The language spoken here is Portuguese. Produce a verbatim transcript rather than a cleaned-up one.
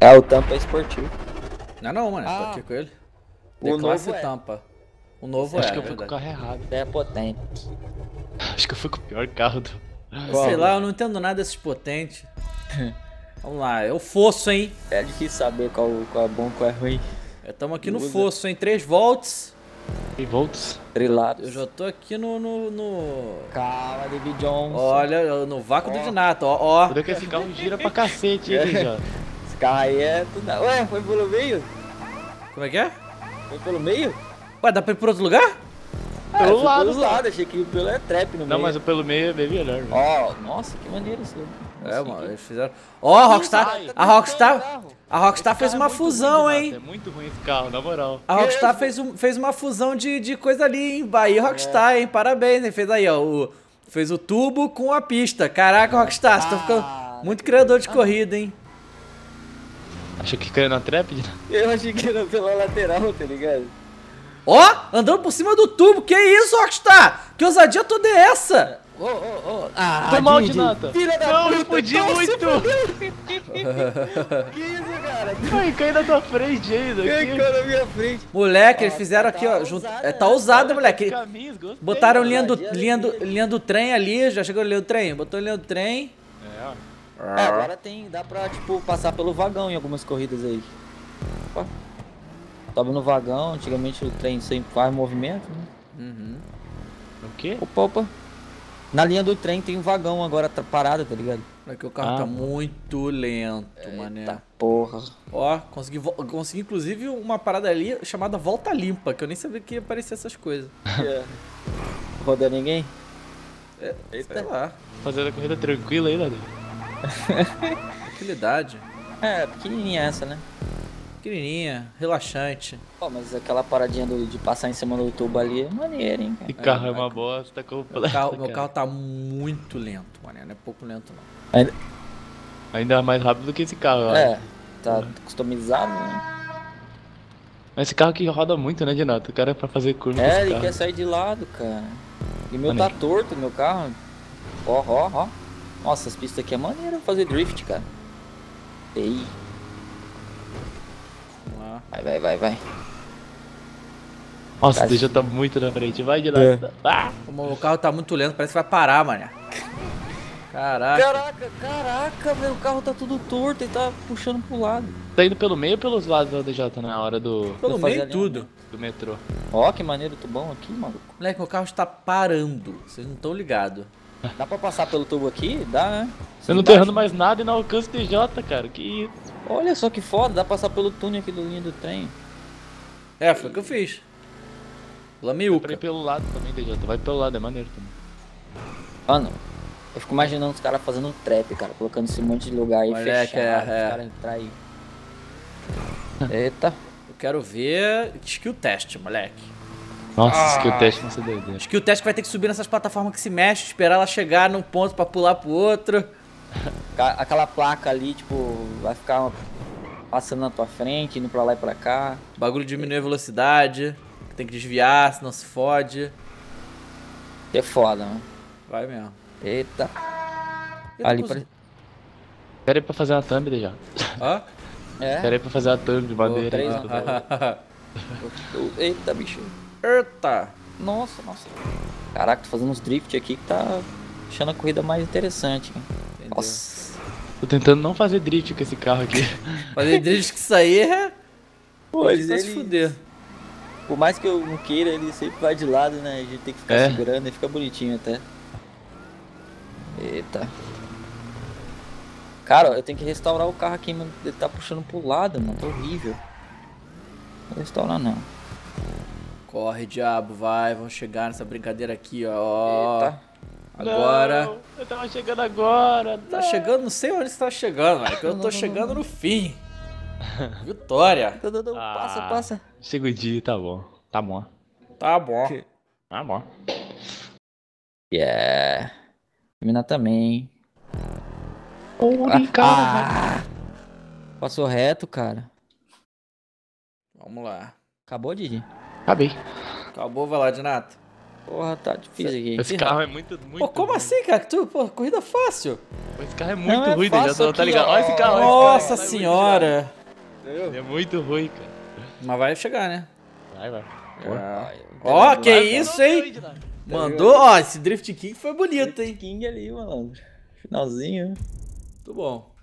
É, o tampa é esportivo. Não, não, mano. Ah, tô aqui com ele. O novo é. Tampa. O novo acho é, Acho que eu fui com o carro errado. É potente. Acho que eu fui com o pior carro do... Qual? Sei lá, eu não entendo nada desses potentes. Vamos lá, é o fosso, hein? É difícil saber qual, qual é bom e qual é ruim. Estamos aqui no fosso, hein? três volts. três volts? Trilado. Eu já tô aqui no... no, no... Calma, David Jones. Olha, no vácuo oh. do Dinato, ó, ó. Quando que esse carro gira pra cacete, hein, já. Esse carro aí é tudo... Ué, foi pelo meio? Como é que é? Foi pelo meio? Ué, dá pra ir por outro lugar? Ah, pelo lado, pelo lado, achei que pelo é trap no meio. Não, mas o pelo meio é bem melhor. Ó, oh, nossa, que maneiro isso. É, assim, mano, eles fizeram... Ó, oh, a Rockstar, vai, a Rockstar, a Rockstar fez uma é fusão, ruim, hein? É muito ruim esse carro, na moral. A Rockstar fez, um, fez uma fusão de, de coisa ali, hein? Bahia Rockstar, é. Hein? Parabéns, hein? Fez aí, ó, o, fez o tubo com a pista. Caraca, Rockstar, ah, você tá ficando muito criador de corrida, hein? Achei que caiu na trap? Eu achei que era pela lateral, tá ligado? Ó, oh, andando por cima do tubo, que isso, Rockstar? Que ousadia toda é essa? Ô, ô, ô, ah, tô mal, Dinato. Filha da não, puta, eu fudi muito. Que isso, cara? Ai, caiu na tua frente ainda. Caiu na minha frente. Moleque, ah, eles fizeram tá aqui, ó. Junto... Ousada, é, tá ousado, moleque. Caminhos, gostei, botaram linha do, linha, do, linha do trem ali. Já chegou a linha do trem? Botou linha do trem. É, é agora tem. Dá pra, tipo, passar pelo vagão em algumas corridas aí. Opa. Sobe no vagão. Antigamente o trem sempre faz movimento, né? Uhum. O quê? Opa, opa. Na linha do trem tem um vagão agora tá parado, tá ligado? É que o carro ah, tá muito lento, mané. Eita porra. Ó, consegui, consegui inclusive uma parada ali chamada volta limpa, que eu nem sabia que ia aparecer essas coisas. Yeah. Rodando ninguém? É, sei lá. Fazendo a corrida tranquila aí, Lado. Tranquilidade. É, pequenininha essa, né? Pequenininha, relaxante. Pô, mas aquela paradinha do, de passar em cima do tubo ali é maneiro, hein? Cara? Esse carro é, é uma cara. Bosta completa, meu carro, meu carro tá muito lento, mano. Não é pouco lento, não. Ainda, Ainda é mais rápido do que esse carro, é, acho. Tá customizado, né? Mas esse carro aqui roda muito, né, Dinato? O cara é pra fazer curva. É, ele carro. Quer sair de lado, cara. E meu maneiro. Tá torto, meu carro. Ó, ó, ó. Nossa, as pistas aqui é maneiro fazer drift, cara. Ei. Vai, vai, vai, vai. Nossa, o D J tá muito na frente. Vai de lá. É. Ah. O carro tá muito lento, parece que vai parar, mano. Caraca. Caraca, caraca, velho. O carro tá tudo torto e tá puxando pro lado. Tá indo pelo meio ou pelos lados, o D J tá na hora do... Pelo meio tudo. Do metrô. Ó, que maneiro o tubão aqui, maluco. Moleque, o carro está parando. Vocês não estão ligados. Dá pra passar pelo tubo aqui? Dá, né? Eu não tô errando mais nada e não alcanço o D J, cara. Que isso. Olha só que foda, dá pra passar pelo túnel aqui do linha do trem. É, foi o que eu fiz. Lameuca. Vai pelo lado também, D J. Vai pelo lado, é maneiro também. Mano, eu fico imaginando os caras fazendo trap, cara. Colocando esse monte de lugar aí, olha, fechado. É, é. Os caras entrar aí. Eita. Eu quero ver skill test, moleque. Nossa, ah. skill test não se doideira. Skill test vai ter que subir nessas plataformas que se mexe, esperar ela chegar num ponto pra pular pro outro. Aquela placa ali, tipo, vai ficar passando na tua frente, indo pra lá e pra cá. O bagulho diminui a velocidade, tem que desviar, senão se fode. É foda, mano. Vai mesmo. Eita. Eu ali pare... Pera aí pra fazer uma thumb, D J. Hã? É? Pera aí pra fazer uma thumb de madeira. Oh, eita, bicho. Eita. Nossa, nossa. Caraca, tô fazendo uns drift aqui que tá achando a corrida mais interessante, hein? Nossa. Tô tentando não fazer drift com esse carro aqui. Fazer drift que isso aí é... Pô, ele vai se fuder. Por mais que eu não queira, ele sempre vai de lado, né? A gente tem que ficar é. segurando e fica bonitinho até. Eita. Cara, eu tenho que restaurar o carro aqui, mano. Ele tá puxando pro lado, mano. Tá horrível. Não vou restaurar, não. Corre, diabo, vai. Vamos chegar nessa brincadeira aqui, ó. Eita. Agora. Não, eu tava chegando agora. Tá não. chegando, não sei onde você tá chegando, velho. Eu não, tô não, chegando não. no fim. Vitória. Não, não, não. Ah, passa, passa. Segundinho, tá bom. Tá bom. Tá bom. Que... Tá bom. Yeah. Terminar também. Oh, ah, cara. Ah. Passou reto, cara. Vamos lá. Acabou, Didi? Acabei. Acabou, vai lá, Dinato. Porra, tá difícil aqui. Esse carro é muito, muito... Pô, como ruim. Assim, cara? Tu, porra, corrida fácil. Esse carro é muito não, é ruim, já tô, tá ligado? Olha esse carro, olha Nossa esse carro, senhora. Ele é muito ruim, cara. Mas vai chegar, né? Vai, vai. Ó, que isso, hein? Mandou, ó, esse Drift King foi bonito, hein? Drift King ali, malandro. Finalzinho. Muito bom.